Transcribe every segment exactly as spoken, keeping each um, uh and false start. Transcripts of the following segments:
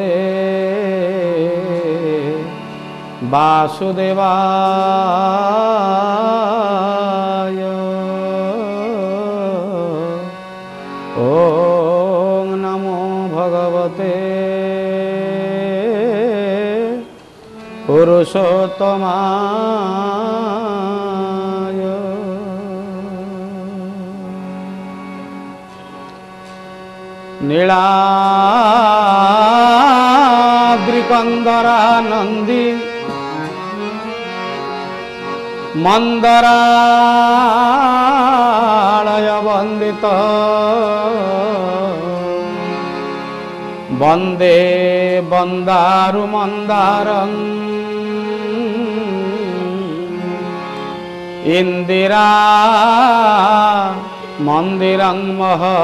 नमस्ते वासुदेवाय ओम नमो भगवते पुरुषोत्तमाय। नीलाद्रिकंदरा नंदी मंदरालय वंदित वंदे बंदारु मंदारं इंदिरा मंदिरं महा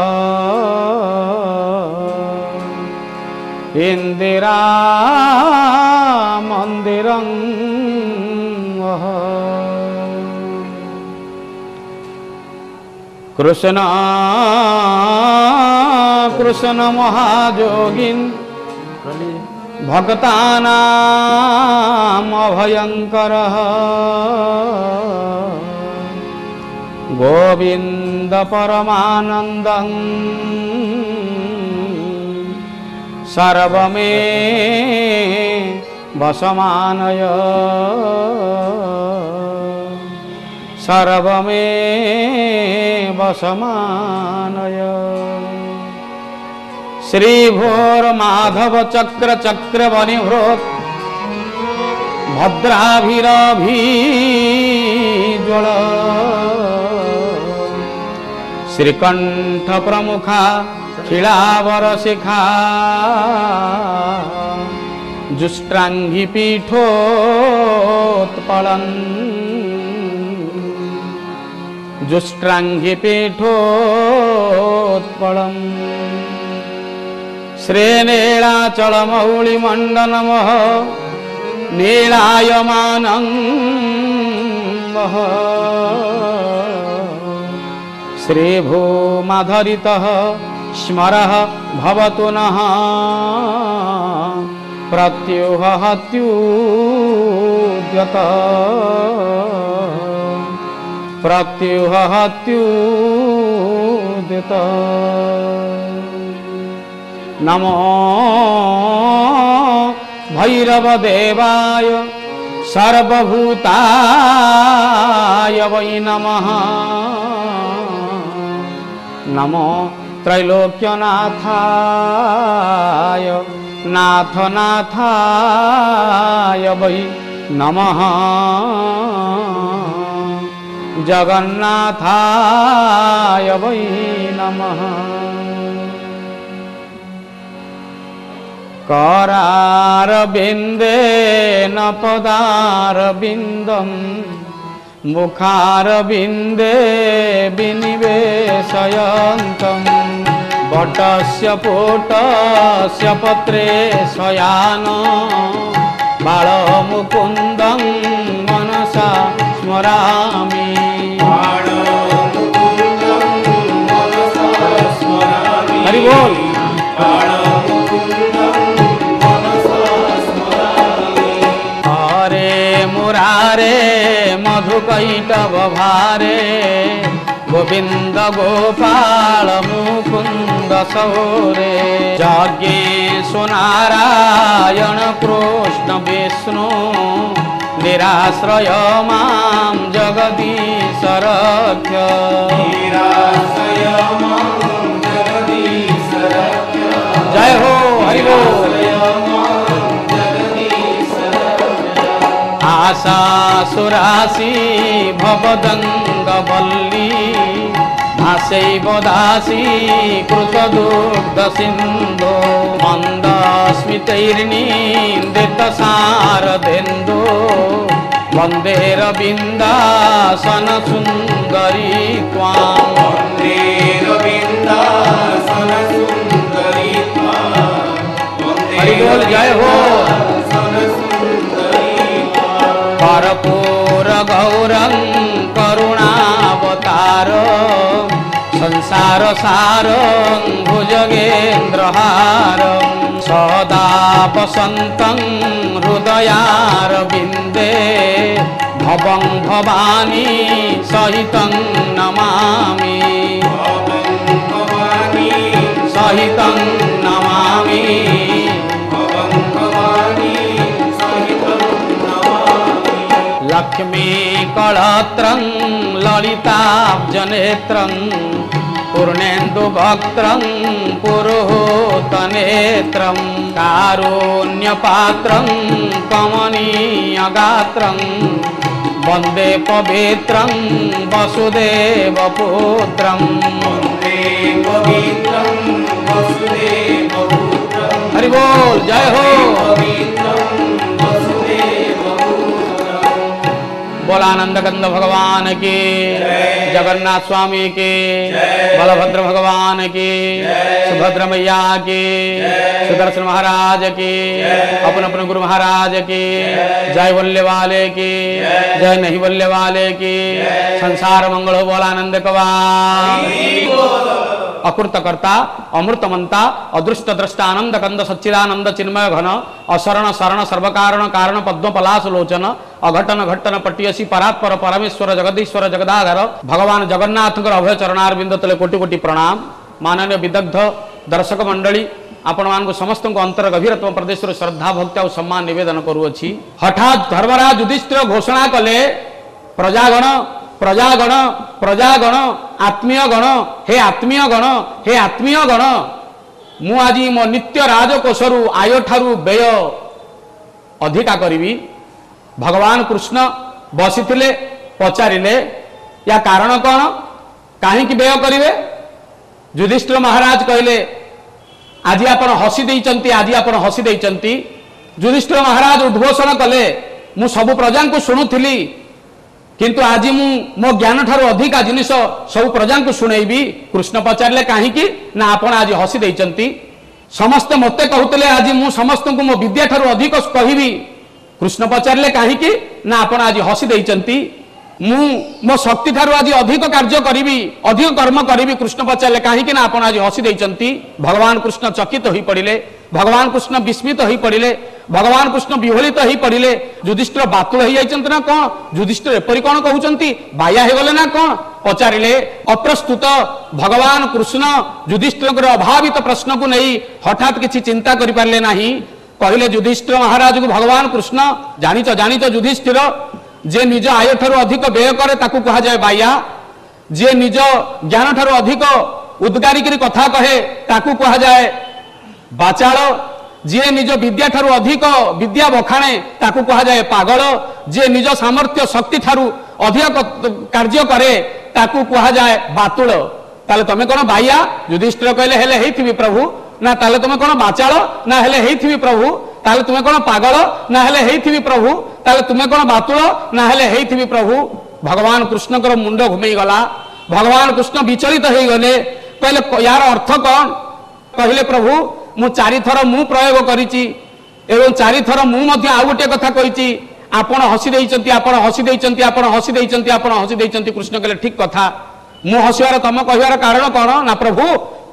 इंदिरा मंदिरं महा। कृष्ण कृष्ण महाजोगिन भक्तानाम अभयंकर गोविंद परमानंदं सर्वमे वसमानय सर्वमेव समानय। श्री भोर माधव चक्र चक्र वनिभृत भद्राभिराभिज्वल श्रीकंठ प्रमुखा शिलावर शिखा जुष्टांगी पीठोत्पलं जुष्टांगी पीठोत्पलं श्रीनीलाचलमौलिमण्डनमः नीलायमानं वः श्रीभूमाधरितः स्मरः भवतु नः प्रत्युहत्युद्यतः प्रत्युहत्युदिता। नमो भैरव देवाय सर्वभूताय वै नमः। नमो त्रैलोक्यनाथाय नाथनाथाय वै नमः। जगन्नाथाय वै नमः। करारविन्देन पदारविन्दं मुखारविन्दे विनिवेशयन्तं वटस्य पुटस्य पत्रे शयानम् बालमुकुन्दं मनसा स्मरामि। हरि बोल। हरे मुरारे मधुकैटभ भारे गोविंद गोपाल मुकुंद सौरे जगेशनारायण कृष्ण विष्णु निराश्रय मां जगदीश रक्ष निराश्रय मां जगदीश रक्ष। जय हो हरि बोल। आशा सुरासी भवदंग वल्ली भाषैव दासी कृतदुग्ध सिन्धो मन्दस्मितैर्निन्दितसारदेन्दो वन्दे रविन्दासन सुन्दरी त्वां वन्दे रविन्दासन सुन्दरी त्वां। जय हो। परपूर गौरं करुणावतार संसार सारं भुजगेन्द्रहारं सदा वसन्तं हृदयारविन्दे भवं भवानी सहितं नमामि सहितं नमामि लक्ष्मी कलत्रं ललिताब्जनेत्रं पूर्णेन्दुभक्त्रं पुरोहितनेत्रं कारुण्यपात्रं कमनीयगात्रं वंदे पवित्रं वसुदेवपुत्रं वंदे पवित्रं वसुदेवपुत्रं हरि बोल जय हो बोल आनंद कंद भगवान की जगन्नाथ स्वामी की बलभद्र भगवान की सुभद्र मैया की सुदर्शन महाराज की अपन अपन गुरु महाराज की जय बोलने वाले की जय नहीं बोलने वाले की संसार मंगल हो बोल आनंद कवा अकृतकर्ता अमृतमंता अदृष्ट दृष्ट आनंद कंद सच्चिदानंद चिन्मय घन असरण शरण सर्वकारण कारण पद्म पलाश लोचन अघटन घटन पट्टियसी परात्पर परमेश्वर जगदीश्वर जगदाधर भगवान जगन्नाथ अभय चरणार बिंद तले कोटि कोटि प्रणाम। माननीय विदग्ध दर्शक मंडली आपण मान समस्त अंतर गभीरतम प्रदेश श्रद्धा भक्ति और सम्मान निवेदन करूअछि। हठात धर्मराज युधिष्ठिर घोषणा कले प्रजागण प्रजागण प्रजागण आत्मीय गण हे आत्मीय गण हे आत्मीय गण मु आज मो नित्य राजकोषरू आय ठारू व्यय अधिका करी। भगवान कृष्ण बसीथिले पचारे या कारण कौन कहीं व्यय करेंगे। युधिष्ठिर महाराज कहले आज आप हसी देइचंती आज आप हसी देइचंती। युधिष्ठिर महाराज उद्घोषण कले मु सब प्रजा को शुणुली किंतु आज मु मो ज्ञान ठारू अधिका जिनिष सब प्रजा को शुणेबी। कृष्ण पचारे कहीं ना आपण आज हसी देइचंती। समस्ते मत कहते आज मु समस्त को मो विद्या ठारू अधिक कहबी। कृष्ण पचारे कहीं ना आपण आज हसी देइचंती। मु मो शक्ति ठारू आज अधिक कार्य करी अधिक कर्म करी। कृष्ण पचारे कहीं ना आपण आज हसी देइचंती। भगवान कृष्ण चकित हो पड़े। भगवान कृष्ण विस्मित हो पड़े। भगवान कृष्ण विहलित हो पड़े। युधिष्ठिर बातुल हो जाइछन्ति ना कौन युधिष्ठिर एपरि कौन कहउछन्ति बाया हे गले ना कौन पचारिले अप्रस्तुत। भगवान कृष्ण युधिष्ठिर अभावित प्रश्न को नहीं हठात किसी चिंता करि पारले नाही। कहले युधिष्ठिर महाराज को भगवान कृष्ण जानिच जानिच युधिष्ठिर जे निज आय ठारू अधिक व्यय करे ताकू कहा जाय बाया। जे निज ज्ञान ठारू अधिक उद्गारी करी कथा कहे ताकू कहा जाय बाचाल। जे निज विद्या ठारू अधिक विद्या बखाणे ताकू कहा जाए पागल। जे निज सामर्थ्य शक्ति ठारू अधिक कार्य करे ताकू कहा जाए बातुल। ताले तमे कोन बाया युधिष्ठिर कहले हेले हेथिबी प्रभु ना ताले तमे कोन बाचाल ना हेले हेथिबी प्रभु ताले तुमे कोन पागल ना हेले हेथिबी प्रभु ताले तुमे कोन बातुल ना हेले हेथिबी प्रभु। भगवान कृष्ण कर मुंड घुमेई गला। भगवान कृष्ण विचलित हो गले। कहले यार अर्थ कौन। कहले प्रभु मु चारि थर मु प्रयोग करिछि एवं चारि थर मु मध्ये आ गोटे कथा कहिछि आपण हसी देइचंती आपण हसी देइचंती आपण हसी देइचंती आपण हसी देइचंती। कृष्ण कहले ठीक कथा मु हसिवार तम कहिवार कारण कोन ना प्रभु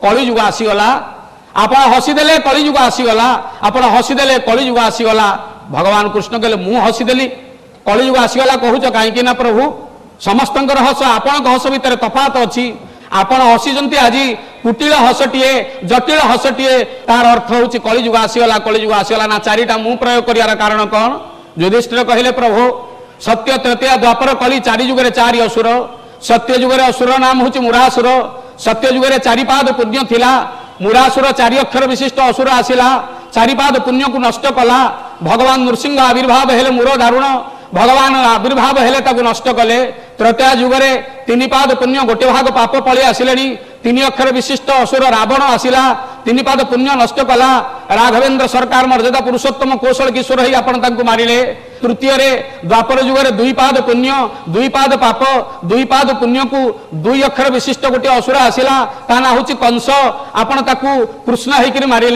कलियुग आसी गला आपण हसी देले कलियुग आसी गला आपण हसी देले कलियुग आसी गला। भगवान कृष्ण कहले मु हसी देली कलियुग आसी गला कहूछ काहे कि ना प्रभु समस्तंकर हस आपण हस भितर तफात अछि। आपण हसीजंती आज कुटिल हसटीए जटिल हसटीए तार अर्थ होउछि कलिजुग आसीला कलिजुग आसीला ना चारिटा मु प्रयोग करियार कारण कोन। युधिष्ठिर कहले प्रभु सत्य तृतीया द्वापर कली चारि जुगे चारि असुर सत्य जुगे असुर नाम होउछि मुरासुर। सत्य जुगे चारि पाद पुण्य थिला मुरासुर चारि अक्षर विशिष्ट असुर आसीला चारि पाद पुण्य को नष्ट कला। भगवान नृसिंह आविर्भाव हेले मुरो दारुण भगवान आविर्भाव हेले ताकु नष्ट कले। त्रैतया युगरे तीन पाद पुण्य गोटे भाग पाप पळि आसिलेनी तीन अक्षर विशिष्ट असुर रावण आसिला तीन पाद पुण्य नष्ट कला। राघवेंद्र सरकार मर्यादा पुरुषोत्तम कौशल किशोर ही आपण तांकु मारिले तृतीय द्वापर जुगर दुई पाद पुण्य दुई पाद पाप दुई पाद पुण्य को दुई अक्षर विशिष्ट गोटे असुर आसिला ता ना हूँ कंस आपण ताकू कृष्ण होकर मारे।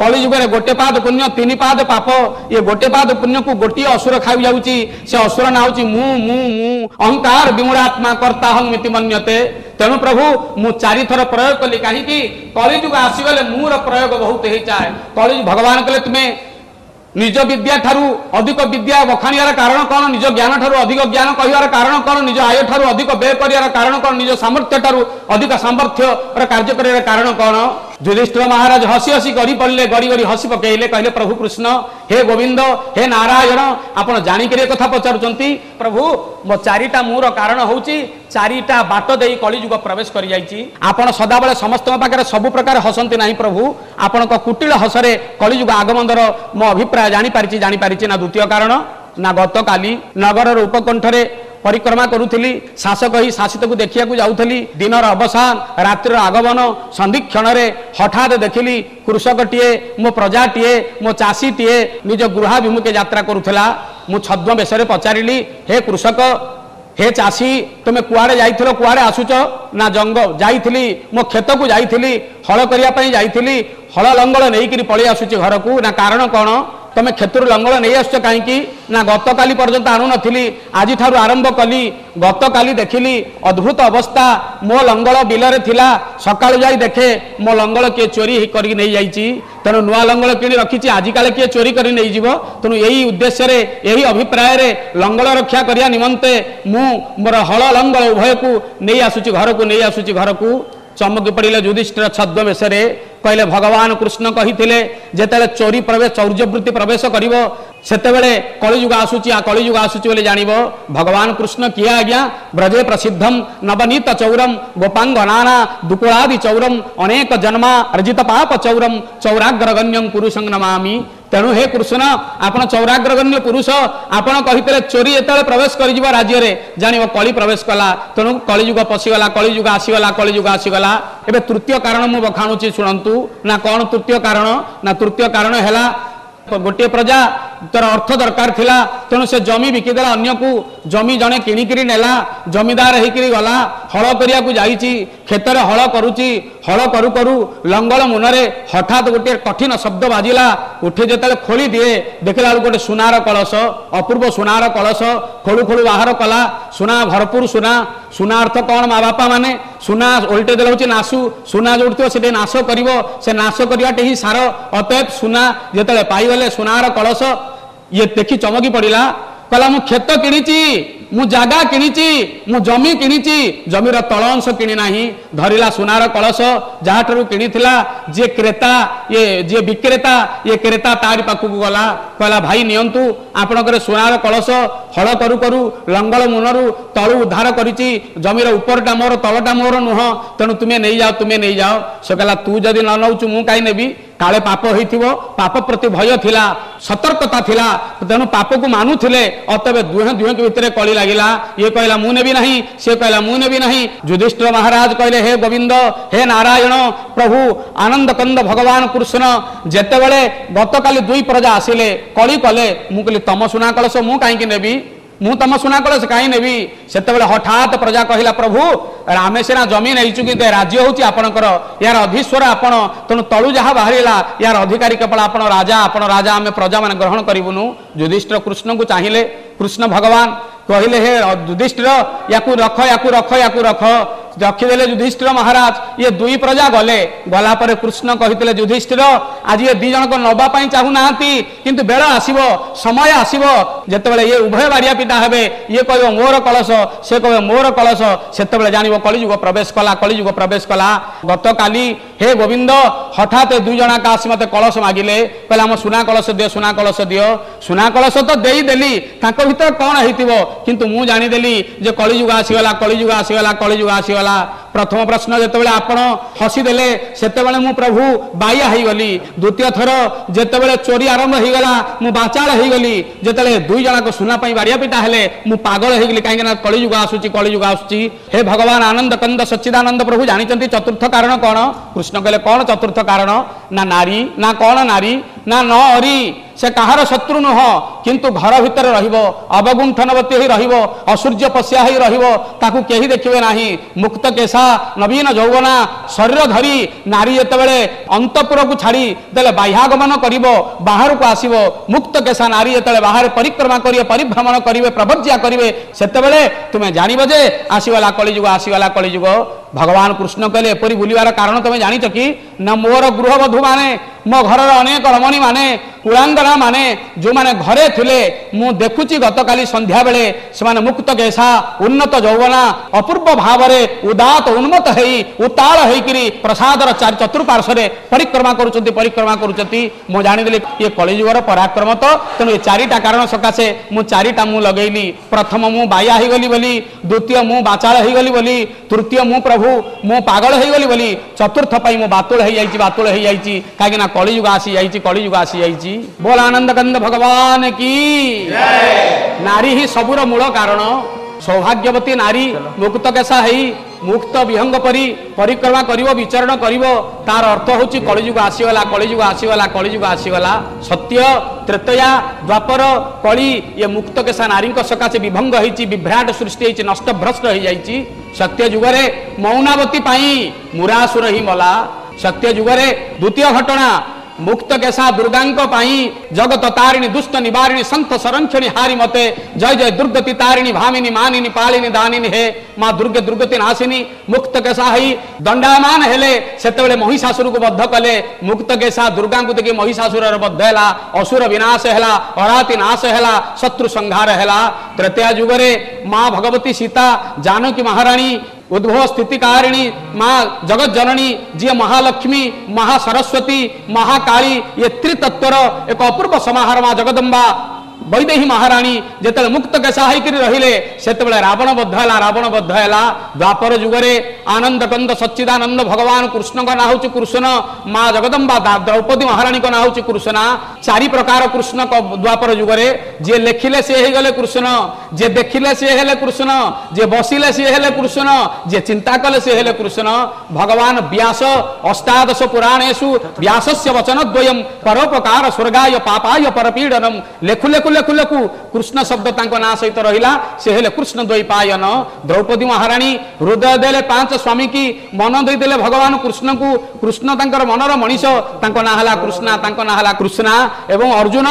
कली जुगे गोटे पाद पुण्य तीन पाद पाप ये गोटे पाद पुण्य को गोटे असुर खाई जाऊँगी से असुर ना हूँ मु मु अहंकार विमूढ़ात्मा कर्ता हम मिति मन्यते। तेणु प्रभु मु चारि थर प्रयोग कली कहीं कलिजुग आसीगले मुर प्रयोग बहुत ही चाहे। कलिजुग भगवान कले तुम्हें निज विद्या ठारू अधिक विद्या बखाणीर कारण कौन, निज ज्ञान ठारू अधिक ज्ञान कहिवार कारण कौन, निज आय ठारू अधिक व्यय करिवार कारण कौन, निज सामर्थ्य ठारू अधिक सामर्थ्य और कार्य करिवार कारण कौन। युधिष्ठिर महाराज हसी हसी गरी पड़े गरी गरी हसी पकईले कहले प्रभु कृष्ण हे गोविंद हे नारायण आपड़ जाणिक कथा पचारुंट प्रभु मो चारिटा मुर कारण हूँ चारिटा बाट दे कलिजुग प्रवेश कर सदा बेले समस्त सब प्रकार हसंती ना प्रभु आपण कुटिल हसरे कलिजुग आगमन मो अभिप्राय जानीपारी जानीपारी ना। द्वितीय कारण ना गत काली नगर उपकंठ परिक्रमा करूली शासक ही शासित को देखा जाऊली दिनर अवसान रात्र आगमन संधिक्षण हठात देखिली कृषकटीए मो प्रजाटीए मो चाषीटीए निज गृहाभिमुखे यात्रा करूला। मु छद्मवेश पचारि हे कृषक हे चाषी तुम्हें कुआड़े जाइथिलो कुआड़े आसुच ना जंगल जाइथिली मो खेत को जाइथिली हल करिया पई जाइथिली हल लंगल नहींकरी पळी आसुची घर को ना कारण कौन तुम क्षेत्र लंगल नहीं आस कहीं ना गत काली पर्यंत आणु नथिली आज ठारू आरंभ कली गत काली देखिली अद्भुत अवस्था मो लंगल बिलरे थिला सकाळु जाई देखे मो लंगल किए चोरी करी नहीं जाइची तेणु नुआ लंगल किणी रखी आजिकाले किए चोरी करी नहीं जीव तेणु यही उद्देश्य यही अभिप्राय लंगल रक्षा करिया निमंते मु मोर हल लंगल उभय को नहीं आसुची घर को नहीं आसुची घर को। चमकी पड़े युधिष्ठिर छद्मवेश कहले भगवान कृष्ण कही जिते चोरी प्रवेश चौर्यवृत्ति प्रवेश करते कलिजुग आसूची कलिजुग आसूची बोले जान भगवान कृष्ण किए आज्ञा ब्रजे प्रसिद्धम नवनीत चौरम गोपांगनाना दुकुलादि चौरम अनेक जन्मा अर्जित पाप चौरम चौराग्रगण्यम पुरुषं नमामि। तेणु हे कृष्ण आपन चौराग्रगण्य पुरुष आपन कही चोरी जो प्रवेश कर राज्य जान कली प्रवेश कला तेणु कलिजुग पशिगला कलिजुग आसीगला कलिजुग आसीगला। एवं तृतीय कारण मु बखाणुची शुणु ना कौन तृतीय कारण ना तृतीय कारण है गोटे प्रजा तर अर्थ दरकार थिला तेणु से जमी बिकिदेला अन्य को जमी जने किणिकी नेला जमीदार होकर गला हल करिया को जाइची खेतर हल करुची हल करू करू लंगल मुनरे हठात गोटे कठिन शब्द बाजिला उठे जेते खोली दिए देखला गोटे सुनार कलश अपूर्व सुनार कलश खोलू खोलू बाहर कला सुना भरपूर सुना सुना अर्थ कौन माँ बापा माने सुना ओल्टे देला होची नासु सुना जोड़ थो से नाश करिव से नाश करवाटे ही सार अतएव सुना जेते पाइगले सुनार कलश ये देखी चमकी पड़िला कहला मु खेत किणीची मु जागा किणीची मु जमी किणीची जमीर तल अंश किणी नाही धरिला सुनार कलश जहाठू किणीथिला जे क्रेता ये जे विक्रेता ये क्रेता तारी पाखक गला कहला भाई नियंतु आपणकर सुनार कलश हल करू करू लंगल मुनरू तलू उद्धार करिची जमीर उपरटा मोर तलटा मोर नुह तेणु तुम्हें नहीं जाओ तुम्हें नहीं जाओ से कहला तू जदि न नौचु मु काई नेबी काले पाप होइथिबो पाप प्रति भय थिला सतर्कता थिला तेणु पाप को मानुथिले अतएव दुहे दुहे के भीतर कली लागिला ये कहला मु नेबी नहीं से कहला मु नेबी नहीं। युधिष्ठिर महाराज कहले हे गोविंद हे नारायण प्रभु आनंद कंद भगवान कृष्ण जेतेबेले गत काली दुई प्रजा आसिले कली कले मु कहली तम सुना कलश मु काई कि नेबी मु तम सुना कलश काई नेबी सेतेबेले हठात प्रजा कहला प्रभु रामे सेना जमीन आईचु कि राज्य होची आपणकर यार अधीश्वर आपण तेणु तलू जहाँ बाहरिला यार अधिकारी केवल आपण राजा आपण राजा आम प्रजा मान ग्रहण करूनु। युधिष्ठिर कृष्ण को चाहिए कृष्ण भगवान कहले हे युधिष्ठिर या रख या रख या रख रखीदेले युधिष्ठिर महाराज ये दुई प्रजा गले गला पर कृष्ण कही युधिष्ठिर आज ये दी जनक नापाई चाहूना किंतु बेल आसव समय आसव जितेबाला ये उभय बारिया पिटा हे ये कह मोर कलश से कह मोर कलश से जान कलिजुग प्रवेश कला कलिजुग प्रवेश कला। गत काली हे गोविंद हठात दुई जना का आसी मत कलश मागिले कहला मो सुना कलश दियो सुना कलश दियो सुना कलश तो देई देली ताको भीतर कौन हेतिबो किंतु मु जानि देली जे कलिजुग आसीगला कलिजुग आसीगला कलिजुग आसीगला। प्रथम प्रश्न जेतेबेले आपण हसी देले सेतेबेले मु प्रभु बाया हे गली द्वितीय थर जेतेबेले चोरी आरंभ हे गला मु बाचाळ हे गली जेतेले दुई जना को सुना पई बारिया पिटा हेले मु पागल हे गली काहे कि ना कलिजुग आसुची कलिजुग आसुची। हे भगवान आनंद कंद सच्चिदानंद प्रभु जानी चंती चतुर्थ कारण कौन कृष्ण कहले कौन चतुर्थ कारण ना नारी ना कौन नारी ना न अरी से कहार शत्रु नुह किंतु घर भितर रवगुंठनवती रसूर्य पश्या रही देखिए ना मुक्त केशा नवीन यौवना शरीर धरी नारी जितेबाला अंतपुर को छाड़ी देले बाह्यागमन बाहर को आसव मुक्त केशा नारी जिते बाहर परिक्रमा करे परिभ्रमण करे प्रभज्या करे से तुम्हें जानव जे आसगला कलिजुग आसगला कलिजुग भगवान कृष्ण कहले एपरी बुलवार कारण तुम्हें जान कि ना मोर गृहबधू माने मो घर अनेक रमणी माने कुलांगना माने जो माने घरे थिले मु देखुची गत काली संध्या बेले से मुक्त केशा उन्नत यौवना अपूर्व भाव उदात उन्मत है उताल होकर प्रसादर चार चतुर्पार्श्वे परिक्रमा करुँच परिक्रमा करुँचती मु जानीदेली ये कलिजुगर पराक्रम तो तेणु ये चारिटा कारण सकाशे मु चारिटा मु लगेली प्रथम मु बाया होगली बोली द्वितीय मु बाचाल होगली बोली तृतीय मु प्रभु मु पागल होगली बोली चतुर्थ पाई मु बातुल हो जाइछि बातुल हो जाइछि काहे ना कलिजुग आसी जाइछि कलिजुग आसी जाइछि बोल आनंद कंद भगवान की जय। नारी ही सबुर मूल कारण सौभाग्यवती नारी मुक्त केशा है मुक्त विहंग परी परिक्रमा करिवो विचरण करिवो तार अर्थ होची कलिजुग आसीगला कलिजुग आसीगला कलिजुग आसीगला सत्य त्रेतया द्वापर कली ये मुक्त केशा नारी सकाशे विभंग होईची विभ्राट सृष्टि होईची नष्टभ्रष्ट हो जाइए सत्य जुगरे मौनावती पाई मुरासुर ही मला सत्य जुगरे द्वितीय घटना मुक्त केशा दुर्गांक पाई जगत तारिणी दुष्ट निवारिणी संत संरक्षणी हारी मते जय जय दुर्गति तारिणी भामिनी मानिनी पालिनी दानिनी हे माँ दुर्गे दुर्गति नाशिनी मुक्त केशा हई दंडायमान हेले सेतबेले महिषासुर को बद्ध कले मुक्त केशा दुर्गा को देखि महिषासुर बद्ध हेला असुर विनाश हेला अराति नाश हेला शत्रु संहार हेला त्रेता युगरे माँ भगवती सीता जानकी महाराणी उद्भव स्थिति कारिणी माँ जगत जननी जी महालक्ष्मी महासरस्वती महाकाली ये त्रितत्वर एक अपूर्व समाहार माँ जगदम्बा वैदेही महाराणी जिते मुक्त केशा होकर रहिले सेतबेले रावण बद्ध है रावण बद्ध है द्वापर जुगरे आनंद कंद सच्चिदानंद भगवान कृष्ण का ना हूँ कृष्ण माँ जगदम्बा द्रौपदी महाराणी का ना हूँ कृष्णा चारि प्रकार कृष्ण द्वापर जुगरे जे लेखिले सी होगले कृष्ण जे देखिले सी हेले कृष्ण जे बसिले सी हेले कृष्ण जे चिंता कले सी हेले कृष्ण भगवान व्यास अष्टादश पुराणेषु व्यासस्य वचनद्वयम् परोपकार स्वर्गाय पापाय परपीडनम् लेखु लेखु लेखु लेखु कृष्ण शब्द तांको ना सहित रहिला से हेले कृष्ण द्वैपायन द्रौपदी महाराणी हृदय देले पांच स्वामी की मन दे देले भगवान कृष्ण को कृष्ण तांकर मनर मनीष तांको ना हला कृष्णा तांको ना हला कृष्णा एवं अर्जुन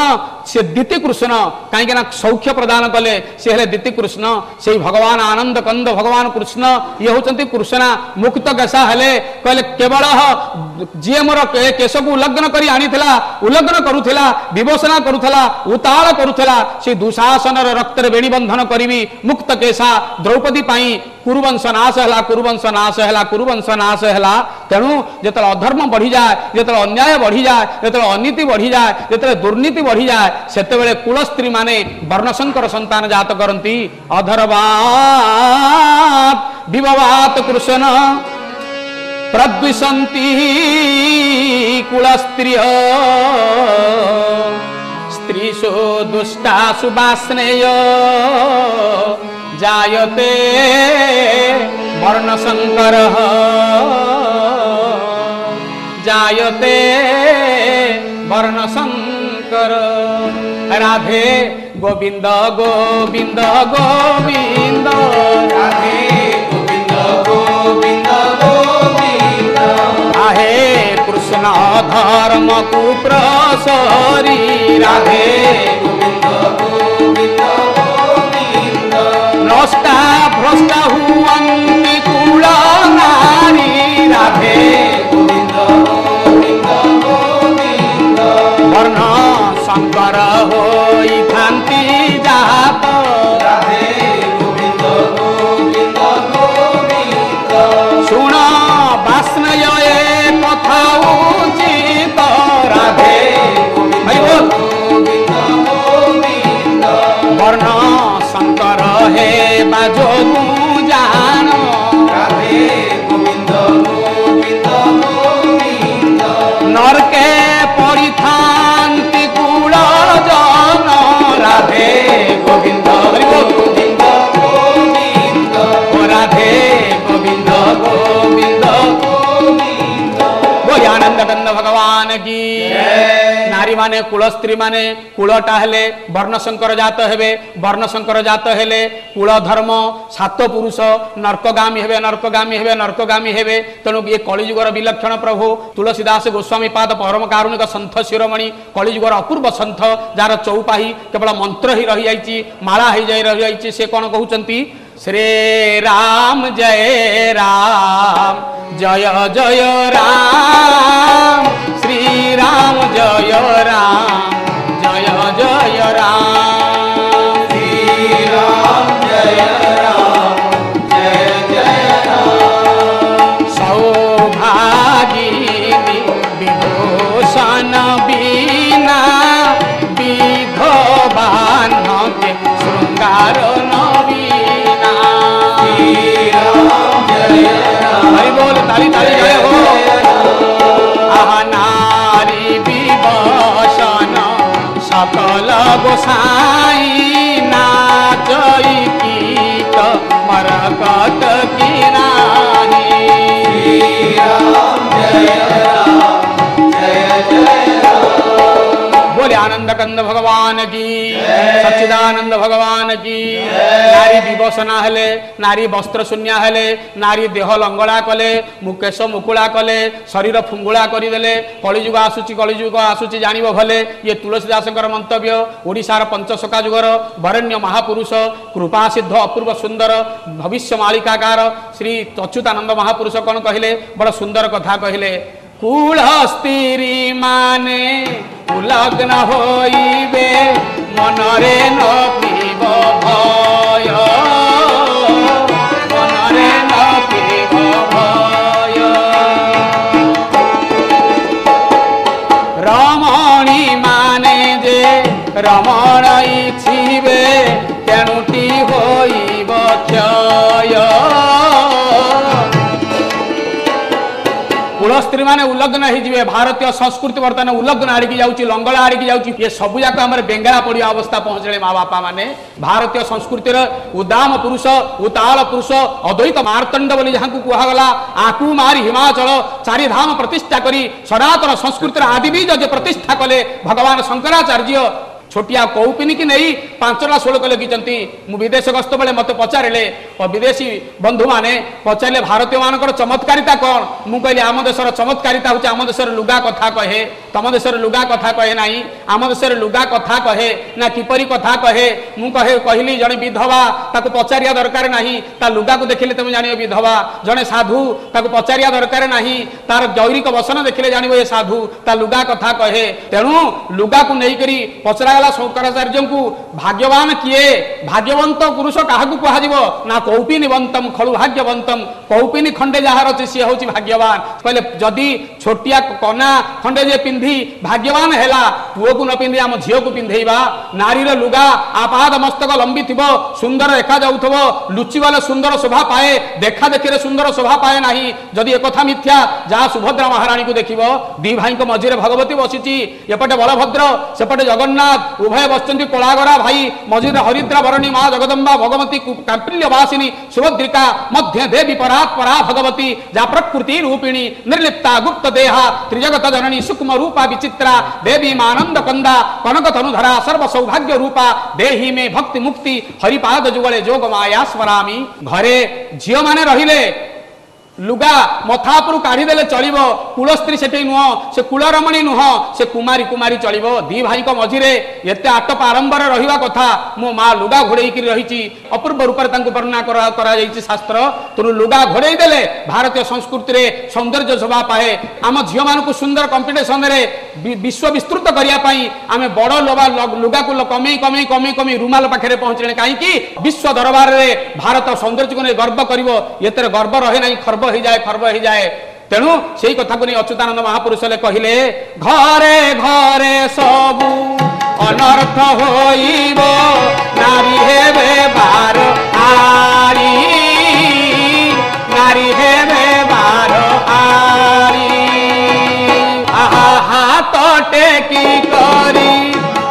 से दिति कृष्ण काहेकि ना सौख्य प्रदान कले से हेले दिति कृष्ण से भगवान आनंद कंद भगवान कृष्ण ये होचंती कृष्णा मुक्त केशा हेले कहले केवल जे मोर केश को उल्लग्न करी आनीथिला उल्लग्न करूथिला विभोसना करूथिला उताल दुशासन रक्त बेणी बंधन करी मुक्त केशा द्रौपदी पाई कुरुवंश नाश है कुरुवंश नाश है कुरुवंश नाश है तेणु जिते अधर्म बढ़ी जाए जिते अन्याय बढ़ी जाए जिते अनीति बढ़ी जाए जिते दुर्नीति बढ़ी जाए से कुल स्त्री माने वर्णशंकर संतान जात करती अधर्वात विभवात कृष्ण प्रद्विषंती कुल स्त्री स्त्रीशो दुष्टासु वास्नेय जायते वर्णशंकरः जायते वर्णशंकर राधे गोविंद गोविंद गोविंद राधे गोविंद गोविंद गोविंद आहे कृष्ण धर्म को प्रसारी राधे गोविंद गोविंद गोविंद नष्टा भ्रष्टा हुवन्ति कुल नारी राधे गोविंद गोविंद गोविंद वर्ण शंकर होई भांति जात राधे गोविंद गोविंद गोविंद सुन वासनय ए कथा उचित राधे वर्ण शंकर हे बाजो जान राधे गोविंद गोविंद गोविंद नरके परिथान्ति कुल जन राधे गोविंद गोविंद गोविंद राधे गोविंद गोविंद गोविंद आनंद कंद भगवान की नारी माने कुल स्त्री माने कुलटा हेले वर्णशंकर जात हेबे वर्णशंकर जात हेले कुल धर्म सात पुरुष नर्कगामी हेबे नर्कगामी हेबे नर्कगामी हेबे तेणु ये कलिजुगर विलक्षण प्रभु तुलसीदास गोस्वामी पाद परम कारुणिक सन्थ शिरोमणि कलिजुगर अपूर्व सन्थ जार चौपाही केवल मंत्र ही रही जाइए माला ही जाई रही जाइए से कौन कहते श्री राम जय राम जय जय राम श्री राम जय राम जय जय राम श्री राम जय राम जय जय राम सौभागिनी विभूषण बीना विधवान के श्रृंगार हरि बोल ताली ताली जय हो आहा नारी विभूषण सकल गोसाई नाचई गीत मरकत की रानी श्री राम जय राम जय जय राम बोले आनंद कंद भगवान की सच्चिदानंद भगवान की नारी विभूषणा हेले नारी वस्त्र शून्य हेले नारी देह लंगड़ा कले मुकेश मुकुला कले शरीर फुंगुला करदे कलिजुग आसूची कलिजुग आसूची जान भले ये तुलसीदासर मंतव्य ओडार पंचशका जुगर बरेण्य महापुरुष कृपा सिद्ध अपूर्व सुंदर भविष्य मालिकाकार श्री अच्युतानंद महापुरुष कौन कहले बड़ा सुंदर कथा कहले कुल स्त्री माने उलग्न होइबे मनरे न पीब भय मनरे न पीब भय रमणी माने जे रमण इच्छिबे तेणुटी होइब क्षय स्त्री माने उल्लग्न हो भारतीय संस्कृति बर्तमान उल्लग्न आड़की जाऊँगी लंगला आड़की जाऊँगी ये सबूक आम बेंगला पड़िया अवस्था पहुंचले माँ बापा माने भारतीय संस्कृतिर उदाम पुरुष उताल पुरुष अद्वैत मार्तंड बोली जहाँ कहगला आकु मारी हिमाचल चारिधाम प्रतिष्ठा करी सनातन संस्कृतिर आदि भी जो प्रतिष्ठा कले भगवान शंकराचार्य छोटिया कौ पिनिकी नहीं पांचटा श्लोक लिखिं मु विदेश गस्त बेले मत पचारे और विदेशी बंधु माने पचारे भारतीय मानकर चमत्कारिता कौन मु कहली आम देशर चमत्कारिता हूँ आम देशर लुगा कथा कहे तम देशर लुगा कथा कहे ना आम देशर लुगा कथा कहे ना किपरी कथा कहे मु कहे कहली जड़े विधवा ताकू पचारिया दरकार ना ता लुगा को देखिले तुम जान विधवा जड़े साधु ताकू पचारिया दरकार ना तार जैरिक वसन देखिले जान ये साधु ता लुगा कथा कहे तेणु लुगा को लेकर पचरा शंकराचार्य को भाग्यवान किए भाग्यवंत पुरुष क्या कह ना कौपिनी बंतम खलु भाग्यवंतम कौपिनी खंडे जहाँ रही सी हूँ भाग्यवान कहले जदि छोटिया कना खंडे जे पिंधि भाग्यवान हैला पुओ को न पिंधि आम झील को पिंधेवा नारीर लुगा आपाद मस्तक लंबी थी सुंदर देखा जाऊ लुचि वाले सुंदर शोभा पाए देखा देखी सुंदर शोभा पाए ना जदि एक कथा मिथ्या जहाँ सुभद्रा महाराणी को देख दी भाई मझीरे भगवती बसी एपटे बलभद्र सेपटे जगन्नाथ उभय बसंती कोलागरा भाई मझीर हरिद्रा भरणी माँ जगदम्बा भगवती कांपिल्यवासिनी सुभद्रिका मध्य देवी परात्परा भगवती जा प्रकृति रूपिणी निर्लिप्ता गुप्त देहा त्रिजगत जननी सूक्ष्म रूपा विचित्रा देवी मानंद कंदा कनक तनुधरा सर्व सौभाग्य रूपा देही में भक्ति मुक्ति हरिपाद जुगले जोग माया स्मरामी घरे झियो माने रहिले लुगा मथा उपरू काढ़ी देले चलिबो कुलस्त्री सेठी नुह से कुलरमणी नुह से कुमारी कुमारी चलिबो दी भाई को मझीरे एते आट आरंभर रहिबा कथा मो माँ लुगा घोड़े की रही अपूर्व रूप वर्णना करा जाइछि शास्त्र तुरु लुगा घोड़े देले भारतीय संस्कृति रे सौंदर्य शोभा पाए आम झियो मानकु सुंदर कंपिटिशन रे विश्व विस्तृत करिया पाई आमे बड़ लोबा लुगा को कमे कमे कमे कमे रुमाल पाखरे पहुँचले कहीं विश्व दरबार रे भारत सौंदर्य को नहीं गर्व करिवो एतरे गर्व रहे नहीं खर्व ही जाए खर्व ही जाए तेणु से कथा को नहीं अच्युतानंद महापुरुष ले कहले घरे घरे सबू अनर्थ होइबो नारी हेबे बार आरी नारी हेबे बार आरी आहा हाथ टेकी करी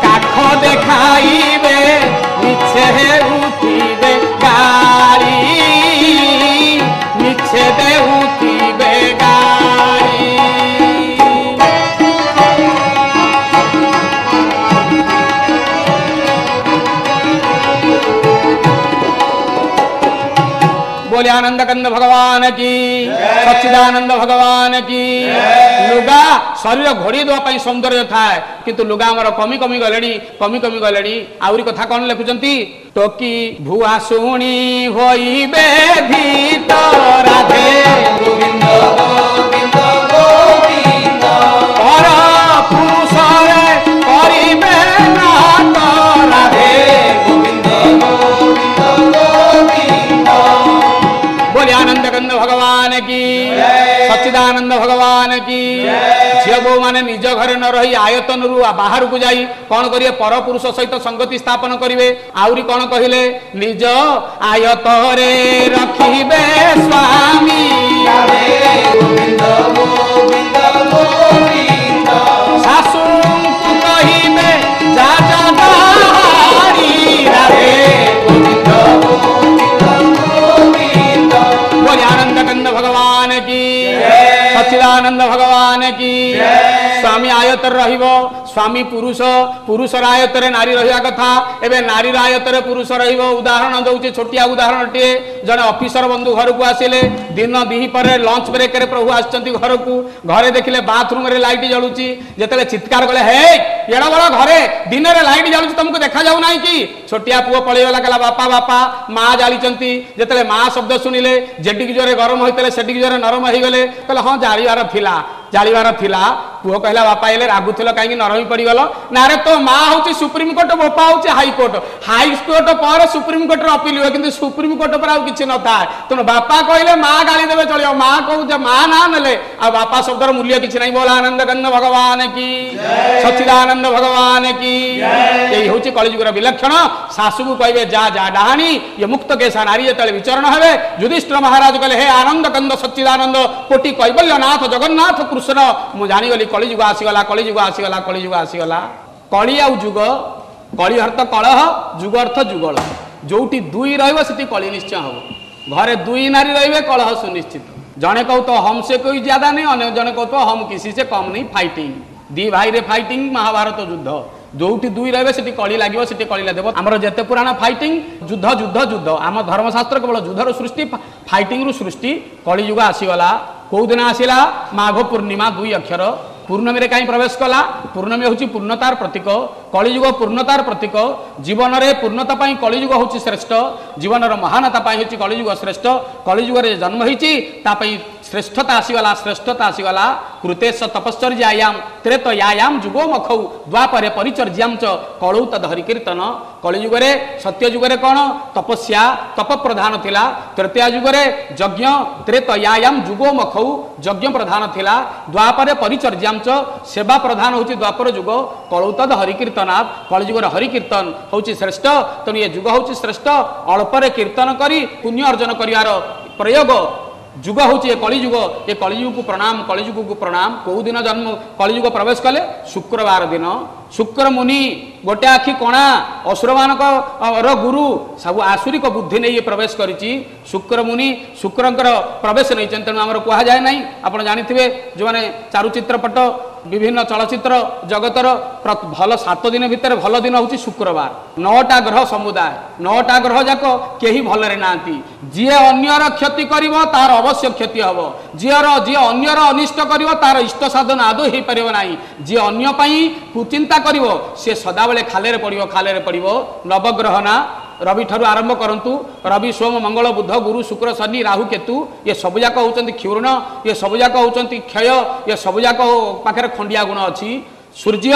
काख देखाइबे मिछे उठिबे गारी मिछे देहुती बेगारी। बोलियानंद कंद भगवान की, सच्चिदानंद भगवान की। लुगा शरीर घोड़ी दवाई सौंदर्य थाए किंतु लुगा आमर कमी कमी गले कमी कमी गले आहरी कथा कौन लिखुंती टोकी भुआ शुणी होइबे भीतर राधे गोविंद गोविंद गोविंद पर पुरुष रे करिबे नाथ राधे गोविंद गोविंद गोविंद बोले आनंद कंद भगवान की, सच्चिदानंद भगवान की। झी बो मैंने निज घर न रही आयतन रु बाहर को जाई कौन करिए पर पुरुष सहित संगति स्थापन करिवे। आउरी कौन कहिले निज आयत रे रखिबे स्वामी गोविंद गोविंद गोविंद सासू को कहिबे जा जा हारी राधे गोविंद गोविंद गोविंद बोले आनंद कंद भगवान की, सच्चिदानंद भगवान की। स्वामी आयत रहिबो, स्वामी पुरुष पुरुष आयत रे नारी रहिया कथा एवं नारी आयत रे पुरुष रहिबो। उदाहरण दउचे छोटिया उदाहरण टे जने ऑफिसर बंधु घर को आसिले दिन दिहि परे लंच ब्रेक रे प्रभु आछंती घर को घरे देखिले बाथरूम रे लाइट जळुची जेतेले चित्कार कले हे एडा बडा घरे दिन रे लाइट जळुची तुमको देखा जाउ नाही की छोटिया पुओ पळेला कला बापा बापा मां जाळिचंती जेतेले मां शब्द सुनिले जेडी जोरे गरम होइतेले सेडी जोरे नरम होई गले कले हां जाळिवार फिला जाळिवार फिला पुओ कहला बापा एले रागुथिलो काई नरमी पड़गल ना रे तो माँ हूँ सुप्रीम कोर्ट बापा हूँ हाई कोर्ट हाई कोर्ट पर सुप्रीम कोर्ट अपील हुए कि सुप्रीम कोर्ट पर आज किसी न था तेना बापा कहले माँ गाली देवे चलो माँ कहू माँ ना ने बापा शब्दर मूल्य किसी ना। बोला आनंद कंद भगवान की, सच्चिदानंद भगवान की। यही हूँ कलिजुगर विलक्षण सासू को कहे जा जा डाहाणी ये मुक्त केशा नारी जो विचरण हे युधिष्ठिर महाराज कहले हे आनंद कंद सच्चिदानंद कोटि कैवल्यनाथ जगन्नाथ कृष्ण मु जानीगली कलिजुग आसीगला कलिजुग आसीगला कलिजुग आसीगला कली आउ जुग कली अर्थ कलह जुग अर्थ जुगल जोटी दुई रहिबो सेती कली निश्चय होबो। घरे दुई नारी रहिबे कलह सुनिश्चित। जने कहू तो हम से कोई ज्यादा नहीं अन्य जने कहू तो हम किसी से कम नहीं। फाइटिंग दी भाई रे फाइटिंग महाभारत युद्ध जोटी दुई रहिबे सेती कली लागिबो सेती कली लागबो। हमर जते पुराना फाइटिंग युद्ध युद्ध युद्ध आम धर्मशास्त्र केवल युद्धर सृष्टि फाइटिंग रु सृष्टि कली जुग आसीगला। कौदिन आसिला माघ पूर्णिमा दुई अक्षर पूर्णमी कहीं प्रवेश कला। पूर्णमी हूँ पूर्णतार प्रतीक कलिजुग पूर्णतार प्रतीक जीवन में पूर्णता कलिजुग हूँ श्रेष्ठ जीवन महानता हूँ कलिजुग श्रेष्ठ कलिजुग जन्म होती श्रेष्ठता आसीगला श्रेष्ठता आसीगला। कृतेश तपश्चर्यायाम त्रेतयायाम जुगो मखौ द्वापर परिचर्याम च कलौ तदहरि कीर्तन कलिजुगे सत्ययुगे कौन तपस्या तप प्रधान थिला। तृतीया युगे यज्ञ त्रेतयायाम जुगो मखौ यज्ञ प्रधान थिला। द्वापर परिचर्याम सेवा प्रधान हूँ द्वापर युग कलौतद हरिकीर्तनाथ कलिजुगर हरिकीर्तन हूँ श्रेष्ठ। तेणु ये युग हूँ श्रेष्ठ। अल्परे कीर्तन करी पुण्य अर्जन करार प्रयोग युग हूँ ये कलिजुग। ये कलिजुग को प्रणाम कलिजुग को प्रणाम। कौ दिन जन्म कलिजुग प्रवेश कले शुक्रवार दिन शुक्र मुनि गोटे आखि कणा असुर मानक गुरु सब आसुरिक बुद्धि नहीं ये प्रवेश करिछि। शुक्र मुनि शुक्रंकर प्रवेश नहीं तेणु आमर कहा जाए ना। आप जानिथिबे जो माने चारुचित्रपट विभिन्न चलचित्र जगतर भल सात दिन भितर भल दिन हूँ शुक्रवार। नौटा ग्रह समुदाय नौटा ग्रह जाक कहीं भलरे नांती। जिए अन्यर क्षति करिव तार अवश्य क्षति हब। जीर जी अन्यर अनिष्ट करिव तार इष्ट साधन आदौ हो पारिबो नाही। जी अन्य पई कुचिंता करिवो से सदाबेले खालेरे पड़िवो खालेरे पड़िवो। नवग्रहना रवि ठारू आरंभ करंतु रवि सोम मंगल बुध गुरु शुक्र शनि राहु केतु ये सबुजाक होउचंती क्षुर्ण ये सबुजाक होउचंती क्षय ये सबुजाक पाखरे खंडिया गुण अछि। सूर्य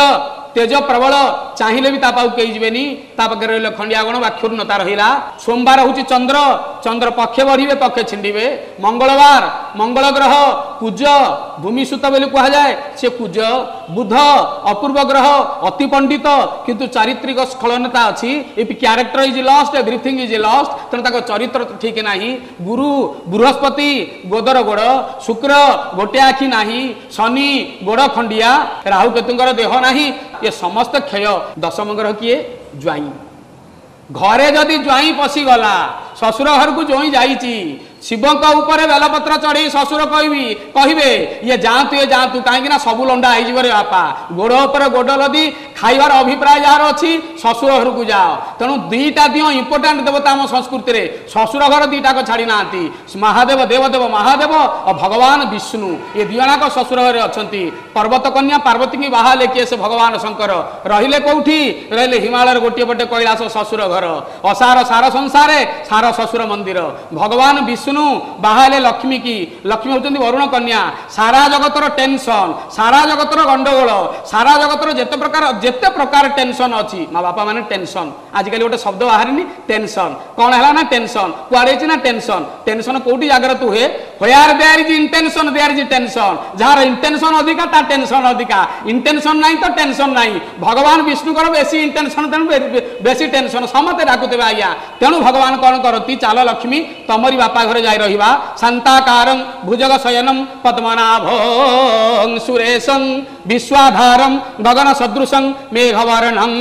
तेज प्रबल चाहिए भी कई जीवन तापे खंडिया गुण बा क्षुर्णता रहा। सोमवार हूँ चंद्र चंद्र पक्षे बढ़े पक्षे छिंडे। मंगलवार मंगल ग्रह कुज भूमिसूत बोली कहुए से कुज। बुध अपूर्व ग्रह अति पंडित किंतु चारित्रिक स्खलनता अच्छी। If character is lost everything is lost तेनाली चरित्र ठीक ना। गुरु बृहस्पति गोदर गोड़ शुक्र गोटे आखि ना शनि गोड़ खंडिया राहु केतुंकर देह ना ये समस्त क्षय। दशम ग्रह किए ज्वाई। घरे जदि ज्वाई पशिगला ससुर घर को ज्वाई जाइची शिवों बेलपत्र चढ़ी शशुर कहबी कहे ये जातु ये जातु कहीं सब लंडा हो बापा गोड़ पर गोड़ लदी खाइबार अभिप्राय जार अच्छी शशुर घर को जाओ तेणु दुईटा दियो इंपोर्टाट देवता आम संस्कृति में शशुर घर दुईटाक छाड़ी ना महादेव देवदेव महादेव और भगवान विष्णु ये दिजाक शशुर घर अच्छा पर्वत कन्या पार्वती की बाहा किए से भगवान शंकर रहिले कौटी रहिले हिमालय गोटे पटे कैलाश शशुर घर असार सार संसार सार शशुर मंदिर भगवान विष्णु बाहले लक्ष्मी की लक्ष्मी होती वरुण कन्या सारा जगतर टेंशन सारा जगतर गंडगोल सारा जगतर जेते प्रकार जेते प्रकार टेंशन अच्छी माँ बापा माने टेंशन आजिकल गोटे शब्द बाहर टेंशन कौन है ना टेंशन कुआड़े ना टेंशन टेंशन कौटी जागृत हुए होयार there is intention there is tension जार इंटेंशन अधिका ता टेंशन अधिका इंटेंशन नहीं तो टेंशन नहीं भगवान विष्णु कर बेसी इंटेंशन तेनाली बेसी टेंशन समते डाकुते आज्ञा तेणु भगवान कौन करती चाल लक्ष्मी तमरी बापा घर जाई रहिबा शांताकारं भुजग शयनम पद्मनाभं सुरेशं विश्वाधारं गगन सदृशं मेघवर्णं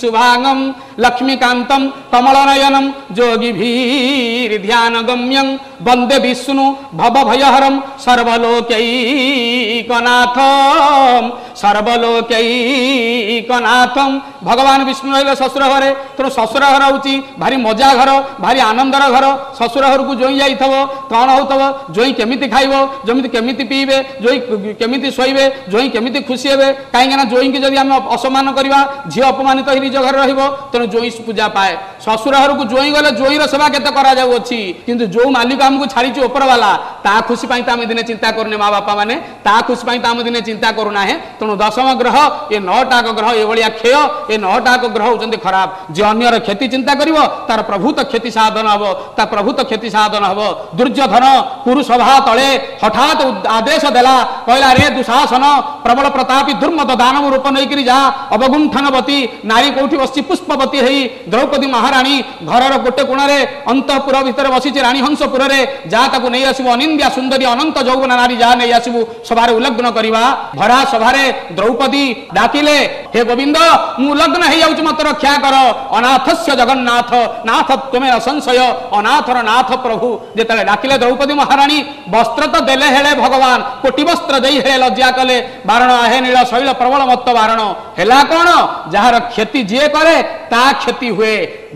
शुभांगं लक्ष्मीकांतं कमलनयनं जोगिभिर्ध्यानगम्यं वंदे विष्णु भवभयहरं सर्वलोकैकनाथं सर्वलोकैकनाथं भगवान विष्णु रहिले ससुर घरे तेणु ससुर घर होची भारी मजा घर भारी आनंदर घर ससुर घर को जोई जाइथबो कौन होतबो जोई केमिति खाइबो जोई केमिति पीबे जोई केमिति सोइबे जोई केमिति खुशी हेबे काहेकि ना जोई के जदी हम असमान करबा झी अपमानित होई निज घर रहिबो तेणु जोई पूजा पाए ससुर घर को जोई गले जोईर सेवा केते करा जाउ अछि किंतु जो मालिक हमको छाड़ी ऊपर वाला ता खुशी पई त हम दिने चिंता करने माँ बापा माने ता खुशी पई त हम दिने चिंता करूना है तेणु दशम ग्रह ये नौटा ग्रह ये भाया क्षय ये नौटा ग्रह होचंती खराब जे अन्यर क्षति चिंता करिवो तार प्रभुत क्षति साधन हबो तार प्रभुत क्षति साधन हबो दुर्योधन कुरुसभा तले हठात आदेश देला कहला रे दुशासन प्रबल प्रतापी दुर्मद दानव रूप नहीं करी जा अवगुंठनवती नारी कोठी बसी पुष्पवती हई द्रौपदी महारानी घरर गोटे कोणारे अंतपुर भितर बसीची रानी हंसपुर रे जा ताकू नहीं आसिबो अनिंद्या सुंदरी अनंत जौवन नारी जा नहीं आसिबु सभार उल्लग्न करवा भरा सभार द्रौपदी डाकिले हे गोविंद मु उल्लग्न हो जाऊँ मत रक्षा कर अनाथस्य जगन्नाथ नाथ तुमे न संशय अनाथर नाथ प्रभु जेते डाकिले द्रौपदी महाराणी वस्त्र तो देले हेले भगवान कोटि वस्त्र देई हेले लज्जा कले बारण आहे नील शैल प्रबल मत्त बारण हेला कोन जहार खेती जे करे ता खेती हुए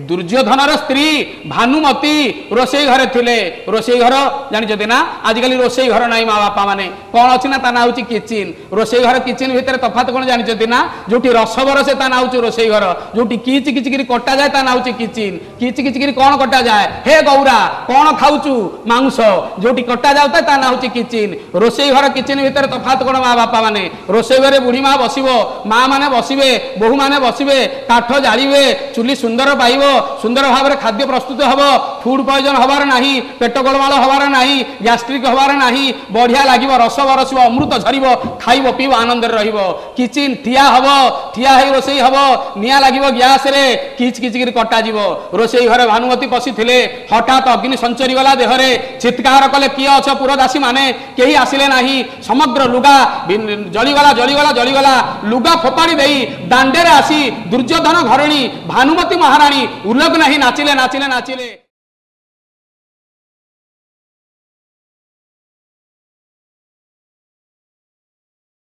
दुर्योधन स्त्री भानुमती रोसई घरे थिले रोसई घर जानि जदि ना आजिकल रोसई घर नाही माँ बापा माने कोन अछि ना ता ना होछि किचन रोसई घर किचन भितर तफात कोन जानि जदि ना जोटी रसबर से ता ना होछि रोसई घर जोटी किच किच किरी कटा जाए ता ना होछि किचन किच किच किरी कोन कटा जाए हे गौरा कोन खाउछु मांस जोटी कटा जाउता ता ना होछि किचन रोसई घर किचन भितर तफात कोन माँ बापा माने रोसई घरे बुढ़ी माँ बसिबो माँ माने बसिबे बहु माने बसिबे काठ जाळीबे चुली सुंदर पाइबो सुंदर भाव खाद्य प्रस्तुत हम फूड पॉइजन हबार नहीं पेट गोलमाल हबार नहीं गैस्ट्रिक हबार नहीं बढ़िया लगे रस बरस अमृत झरब खाइब पीब आनंद किचन ठिया हम ठिया रोसई हम निआ लगे गैस किच किच कटाजी रोसई घर भानुमती पशी थे हठात अग्नि संचरी गला देहरे चित्कार कले किए अछ पुरदासी माने कहीं आसिले ना समग्र लुगा जलीगला जलीगला जलीगला लुगा फोपाड़ी दे दांडे आसी दुर्योधन घरणी भानुमती महाराणी उल्लग्न ही नाचिले नाचिले नाचिले।